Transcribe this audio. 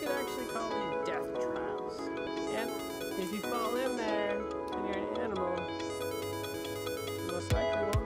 could actually call these death traps. Yep, if you fall in there and you're an animal, you most likely won't